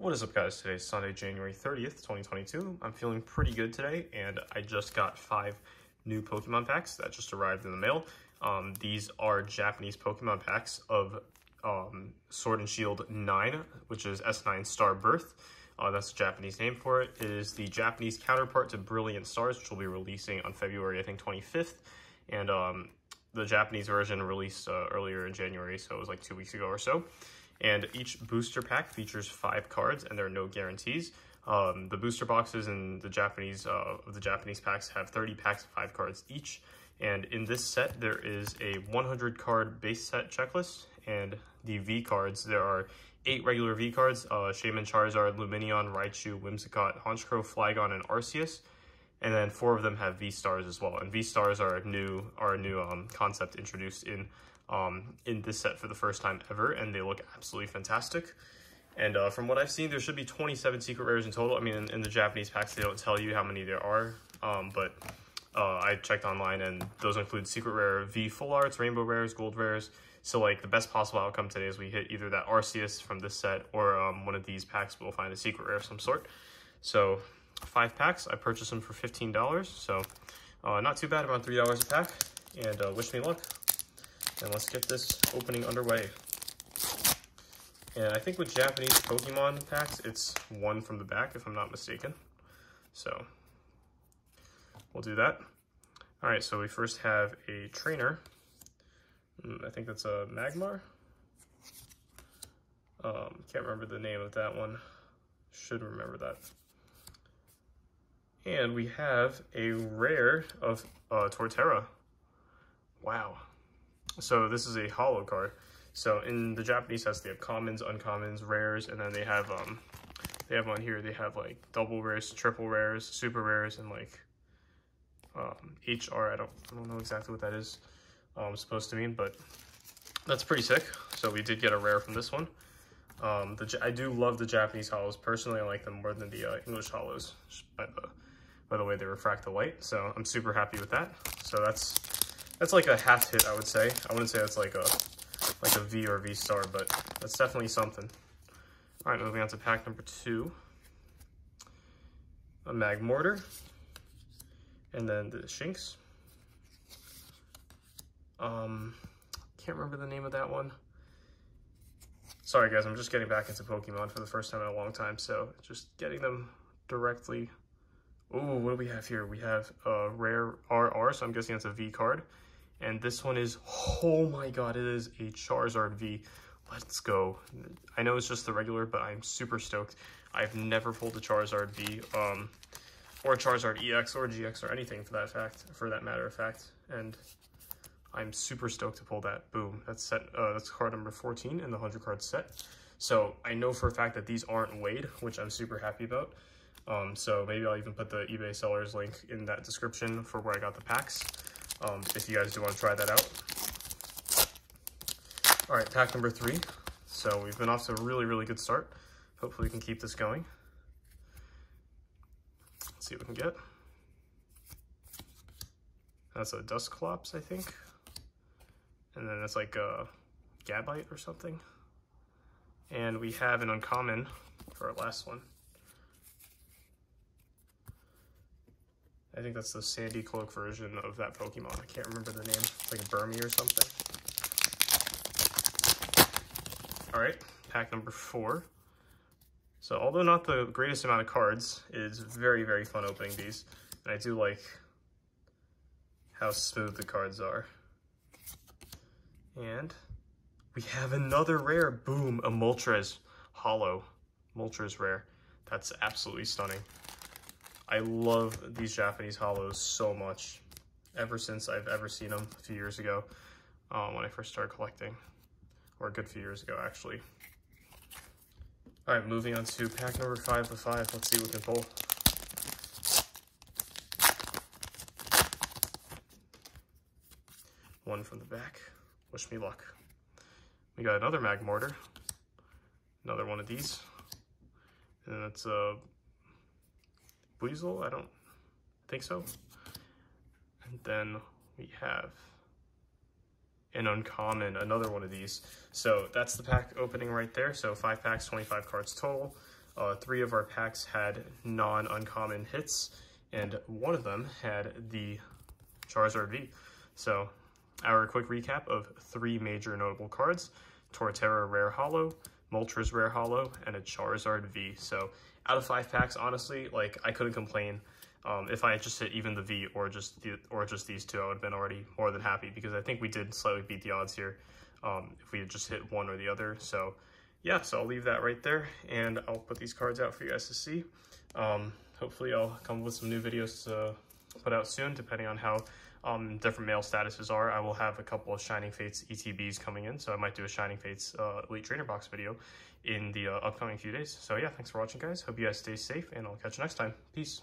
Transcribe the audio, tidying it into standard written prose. What is up, guys? Today's Sunday, January 30th, 2022. I'm feeling pretty good today, and I just got 5 new Pokemon packs that just arrived in the mail. These are Japanese Pokemon packs of Sword and Shield 9, which is S9 Star Birth. That's the Japanese name for it. It is the Japanese counterpart to Brilliant Stars, which will be releasing on February, I think, 25th. And the Japanese version released earlier in January, so it was like 2 weeks ago or so. And each booster pack features 5 cards, and there are no guarantees. The booster boxes in the Japanese packs have 30 packs of 5 cards each. And in this set, there is a 100 card base set checklist, and the V cards. There are 8 regular V cards: Shaymin, Charizard, Lumineon, Raichu, Whimsicott, Honchkrow, Flygon, and Arceus. And then 4 of them have V-Stars as well. And V-Stars are a new concept introduced in this set for the first time ever, and they look absolutely fantastic. And from what I've seen, there should be 27 Secret Rares in total. I mean, in the Japanese packs, they don't tell you how many there are, but I checked online, and those include Secret Rare V Full Arts, Rainbow Rares, Gold Rares. So, like, the best possible outcome today is we hit either that Arceus from this set or one of these packs. We'll find a Secret Rare of some sort. So, 5 packs. I purchased them for $15, so not too bad, around $3 a pack. And wish me luck. And let's get this opening underway. And I think with Japanese Pokemon packs, it's one from the back, if I'm not mistaken. So we'll do that. All right, so we first have a trainer. I think that's a Magmar. Can't remember the name of that one. Should remember that. And we have a rare of Torterra. Wow. So this is a holo card. So in the Japanese sets, they have commons, uncommons, rares, and then they have on here, they have like double rares, triple rares, super rares, and like HR. I don't know exactly what that is supposed to mean, but that's pretty sick. So we did get a rare from this one. I do love the Japanese holos personally. I like them more than the English holos by the way they refract the light. So I'm super happy with that. So that's like a half hit, I would say. I wouldn't say that's like a V or V star, but that's definitely something. All right, moving on to pack number 2. A Magmortar, and then the Shinx. Can't remember the name of that one. Sorry guys, I'm just getting back into Pokemon for the first time in a long time, so just getting them directly. Ooh, what do we have here? We have a rare RR, so I'm guessing that's a V card. And this one is, oh my god, it is a Charizard V. Let's go. I know it's just the regular, but I'm super stoked. I've never pulled a Charizard V, or Charizard EX, or GX, or anything for that matter of fact. And I'm super stoked to pull that. Boom. That's card number 14 in the 100 card set. So I know for a fact that these aren't weighed, which I'm super happy about. So maybe I'll even put the eBay seller's link in that description for where I got the packs, if you guys do want to try that out. All right, pack number 3. So we've been off to a really, really good start. Hopefully we can keep this going. Let's see what we can get. That's a Dusclops, I think. And then that's like a Gabite or something. And we have an uncommon for our last one. I think that's the Sandy Cloak version of that Pokemon. I can't remember the name. It's like a Burmy or something. All right, pack number 4. So although not the greatest amount of cards, it is very, very fun opening these. And I do like how smooth the cards are. And we have another rare. Boom, a Moltres holo. Moltres rare. That's absolutely stunning. I love these Japanese holos so much, ever since I've ever seen them a few years ago, when I first started collecting, or a good few years ago, actually. All right, moving on to pack number 5 of 5. Let's see what we can pull. One from the back. Wish me luck. We got another Magmortar, another one of these, and that's a Weasel? I don't think so. And then we have an uncommon, another one of these. So that's the pack opening right there. So 5 packs, 25 cards total. Three of our packs had non-uncommon hits, and one of them had the Charizard V. So our quick recap of three major notable cards: Torterra Rare Holo, Moltres Rare Holo, and a Charizard V. So out of 5 packs, honestly, like, I couldn't complain. If I had just hit even the V or just these two, I would have been already more than happy, because I think we did slightly beat the odds here if we had just hit one or the other. So yeah, so I'll leave that right there, and I'll put these cards out for you guys to see. Hopefully I'll come with some new videos to put out soon, depending on how different mail statuses are. I will have a couple of Shining Fates ETBs coming in, so I might do a Shining Fates Elite Trainer Box video in the upcoming few days. So yeah, thanks for watching, guys. Hope you guys stay safe, and I'll catch you next time. Peace.